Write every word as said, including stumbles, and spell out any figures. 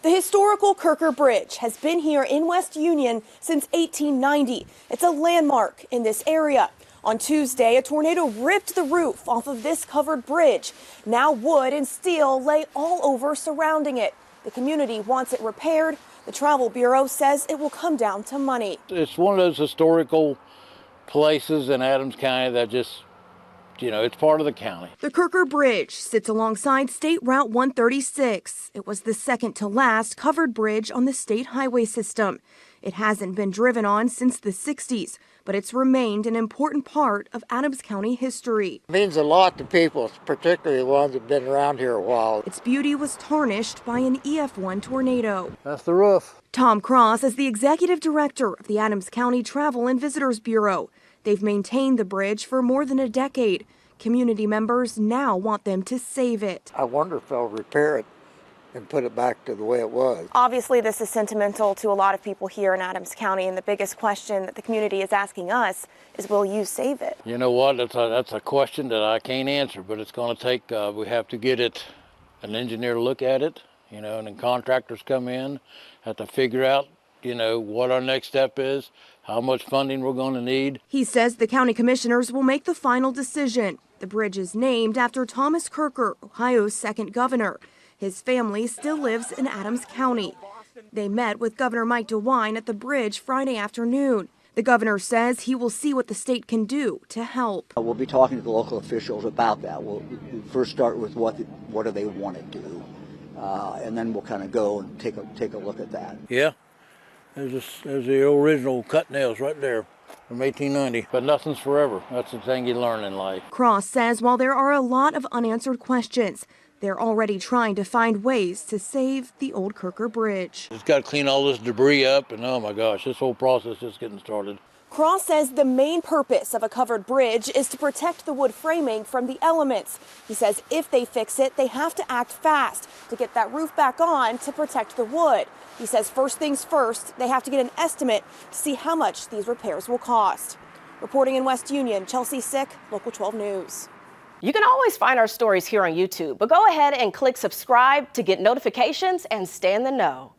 The historical Kirker Bridge has been here in West Union since eighteen ninety. It's a landmark in this area. On Tuesday, a tornado ripped the roof off of this covered bridge. Now wood and steel lay all over surrounding it. The community wants it repaired. The Travel Bureau says it will come down to money. It's one of those historical places in Adams County that just, you know, it's part of the county. The Kirker Bridge sits alongside State Route one thirty-six. It was the second to last covered bridge on the state highway system. It hasn't been driven on since the sixties, but it's remained an important part of Adams County history. It means a lot to people, particularly the ones that have been around here a while. Its beauty was tarnished by an E F one tornado. That's the roof. Tom Cross is the executive director of the Adams County Travel and Visitors Bureau. They've maintained the bridge for more than a decade. Community members now want them to save it. I wonder if they'll repair it and put it back to the way it was. Obviously, this is sentimental to a lot of people here in Adams County, and the biggest question that the community is asking us is, will you save it? You know what, that's a, that's a question that I can't answer, but it's going to take, uh, we have to get it, an engineer to look at it, you know, and then contractors come in, have to figure out, you know, what our next step is, how much funding we're going to need. He says the county commissioners will make the final decision. The bridge is named after Thomas Kirker, Ohio's second governor. His family still lives in Adams County. They met with Governor Mike DeWine at the bridge Friday afternoon. The governor says he will see what the state can do to help. We'll be talking to the local officials about that. We'll first start with what what do they want to do, uh, and then we'll kind of go and take a take a look at that. Yeah, there's this, there's the original cut nails right there from eighteen ninety, but nothing's forever. That's the thing you learn in life. Cross says while there are a lot of unanswered questions, they're already trying to find ways to save the old Kirker Bridge. It's got to clean all this debris up, and oh my gosh, this whole process is getting started. Cross says the main purpose of a covered bridge is to protect the wood framing from the elements. He says if they fix it, they have to act fast to get that roof back on to protect the wood. He says first things first, they have to get an estimate to see how much these repairs will cost. Reporting in West Union, Chelsea Sick, Local twelve News. You can always find our stories here on YouTube, but go ahead and click subscribe to get notifications and stay in the know.